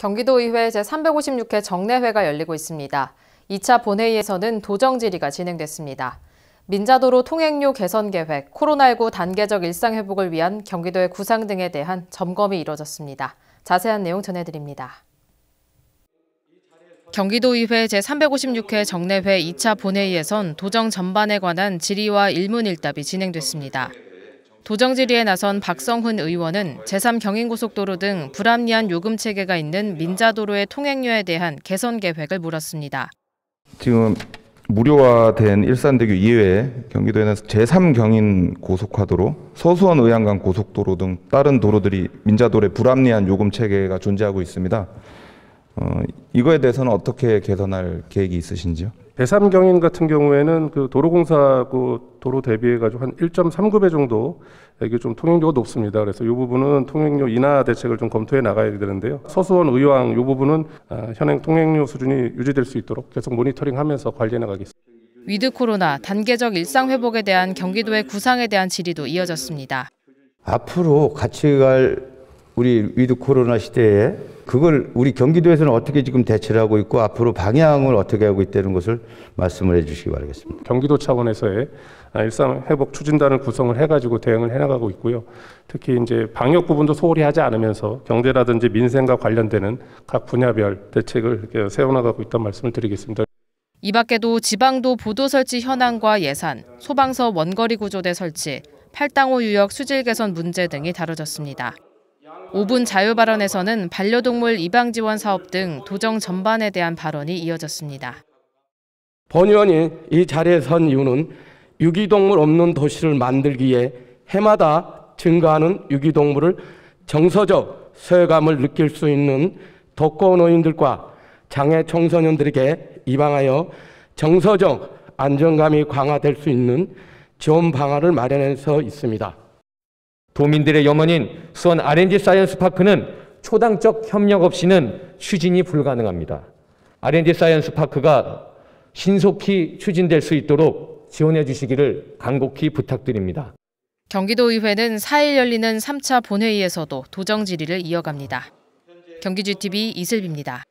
경기도의회 제356회 정례회가 열리고 있습니다. 2차 본회의에서는 도정 질의가 진행됐습니다. 민자도로 통행료 개선 계획, 코로나19 단계적 일상회복을 위한 경기도의 구상 등에 대한 점검이 이뤄졌습니다. 자세한 내용 전해드립니다. 경기도의회 제356회 정례회 2차 본회의에선 도정 전반에 관한 질의와 일문일답이 진행됐습니다. 도정 질의에 나선 박성훈 의원은 제3경인고속도로 등 불합리한 요금체계가 있는 민자도로의 통행료에 대한 개선 계획을 물었습니다. 지금 무료화된 일산대교 이외에 경기도에는 제3경인고속화도로, 서수원-의왕 고속도로 등 다른 도로들이 민자도로의 불합리한 요금체계가 존재하고 있습니다. 이거에 대해서는 어떻게 개선할 계획이 있으신지요? 제3경인 같은 경우에는 그 도로공사하고 도로 대비해가지고 한 1.39배 정도 이게 좀 통행료가 높습니다. 그래서 이 부분은 통행료 인하 대책을 좀 검토해 나가야 되는데요. 서수원 의왕 이 부분은 현행 통행료 수준이 유지될 수 있도록 계속 모니터링하면서 관리해 나가겠습니다. 위드 코로나 단계적 일상 회복에 대한 경기도의 구상에 대한 질의도 이어졌습니다. 앞으로 같이 갈 우리 위드 코로나 시대에 그걸 우리 경기도에서는 어떻게 지금 대처를 하고 있고 앞으로 방향을 어떻게 하고 있다는 것을 말씀을 해주시기 바라겠습니다. 경기도 차원에서의 일상회복 추진단을 구성을 해가지고 대응을 해나가고 있고요. 특히 이제 방역 부분도 소홀히 하지 않으면서 경제라든지 민생과 관련되는 각 분야별 대책을 세워나가고 있다는 말씀을 드리겠습니다. 이 밖에도 지방도 보도 설치 현황과 예산, 소방서 원거리 구조대 설치, 팔당호 유역 수질 개선 문제 등이 다뤄졌습니다. 5분 자유발언에서는 반려동물 입양지원 사업 등 도정 전반에 대한 발언이 이어졌습니다. 본 의원이 이 자리에 선 이유는 유기동물 없는 도시를 만들기 위해 해마다 증가하는 유기동물을 정서적 소외감을 느낄 수 있는 독거노인들과 장애 청소년들에게 입양하여 정서적 안정감이 강화될 수 있는 지원 방안을 마련해서 있습니다. 도민들의 염원인 수원 R&D 사이언스파크는 초당적 협력 없이는 추진이 불가능합니다. R&D 사이언스파크가 신속히 추진될 수 있도록 지원해 주시기를 간곡히 부탁드립니다. 경기도의회는 4일 열리는 3차 본회의에서도 도정 질의를 이어갑니다. 경기 GTV 이슬비입니다.